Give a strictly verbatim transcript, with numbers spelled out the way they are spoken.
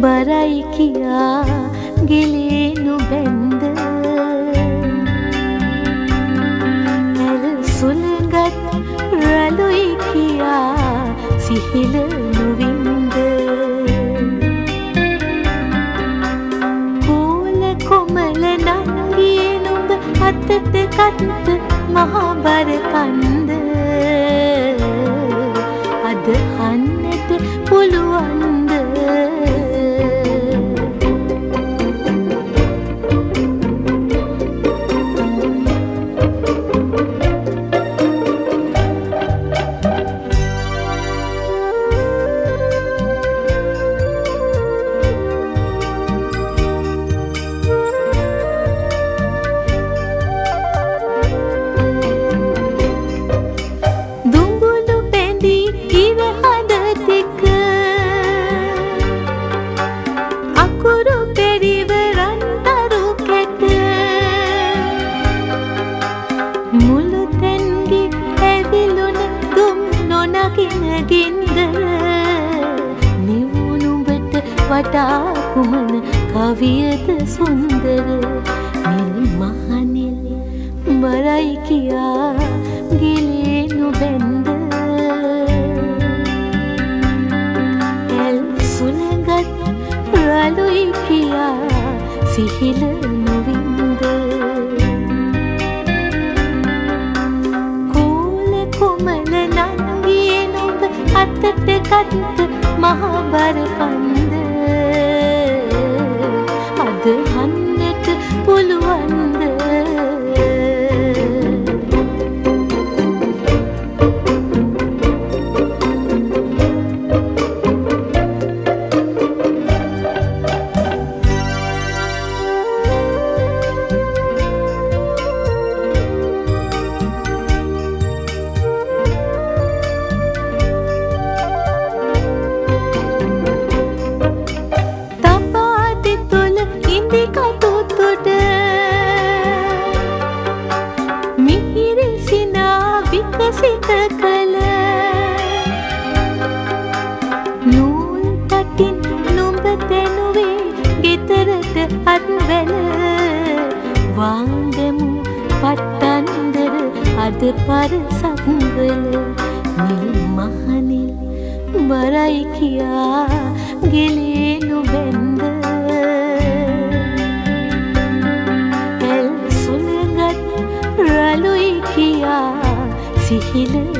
Barai kiya gilenu bend er sulgat ralui kiya sihilanu wind kola komala nangiyenu atat kat mahabara kand ad hannat puluwan ta kuman kaviyat sundar nilmahanel barai kiya gilenu bend el sulangat ralui kiya sihilanu wind kola komala nangiyenu atat kat mahabara kand Hannat puluwanda Vangemu patandar ad parasangal nilmahanel barai kiya gilenu bend el sulangat ralui kiya sihila